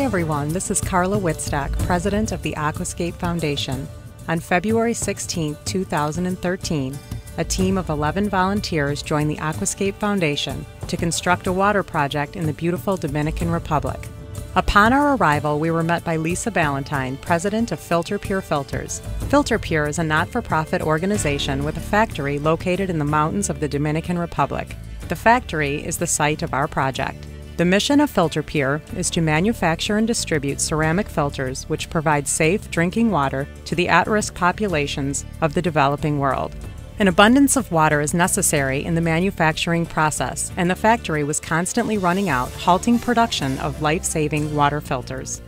Hi everyone, this is Carla Wittstock, President of the Aquascape Foundation. On February 16, 2013, a team of 11 volunteers joined the Aquascape Foundation to construct a water project in the beautiful Dominican Republic. Upon our arrival, we were met by Lisa Ballantyne, President of FilterPure Filters. FilterPure is a not-for-profit organization with a factory located in the mountains of the Dominican Republic. The factory is the site of our project. The mission of FilterPure is to manufacture and distribute ceramic filters which provide safe drinking water to the at-risk populations of the developing world. An abundance of water is necessary in the manufacturing process, and the factory was constantly running out, halting production of life-saving water filters.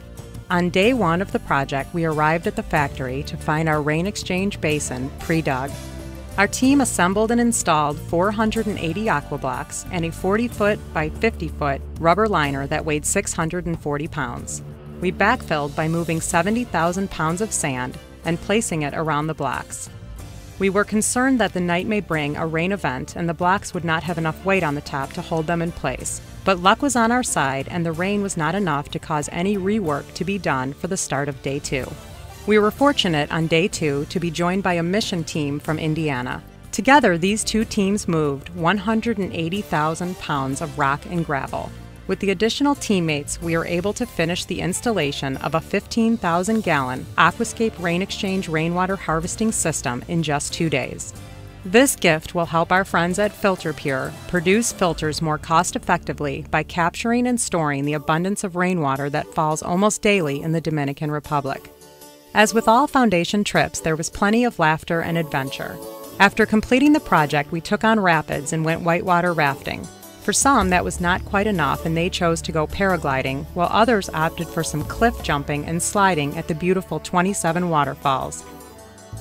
On day one of the project, we arrived at the factory to find our rain exchange basin pre-dug. Our team assembled and installed 480 AquaBlocks and a 40-foot by 50-foot rubber liner that weighed 640 pounds. We backfilled by moving 70,000 pounds of sand and placing it around the blocks. We were concerned that the night may bring a rain event and the blocks would not have enough weight on the top to hold them in place, but luck was on our side and the rain was not enough to cause any rework to be done for the start of day two. We were fortunate on day two to be joined by a mission team from Indiana. Together, these two teams moved 180,000 pounds of rock and gravel. With the additional teammates, we were able to finish the installation of a 15,000-gallon Aquascape Rain Exchange Rainwater Harvesting System in just 2 days. This gift will help our friends at FilterPure produce filters more cost-effectively by capturing and storing the abundance of rainwater that falls almost daily in the Dominican Republic. As with all foundation trips, there was plenty of laughter and adventure. After completing the project, we took on rapids and went whitewater rafting. For some, that was not quite enough and they chose to go paragliding, while others opted for some cliff jumping and sliding at the beautiful 27 waterfalls.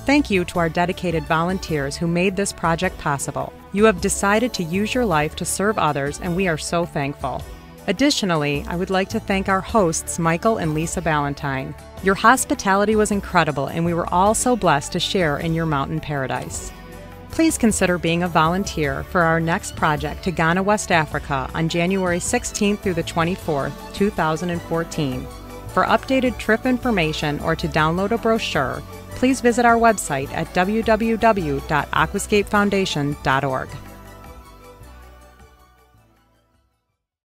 Thank you to our dedicated volunteers who made this project possible. You have decided to use your life to serve others and we are so thankful. Additionally, I would like to thank our hosts, Michael and Lisa Ballantyne. Your hospitality was incredible, and we were all so blessed to share in your mountain paradise. Please consider being a volunteer for our next project to Ghana, West Africa on January 16th through the 24th, 2014. For updated trip information or to download a brochure, please visit our website at www.aquascapefoundation.org.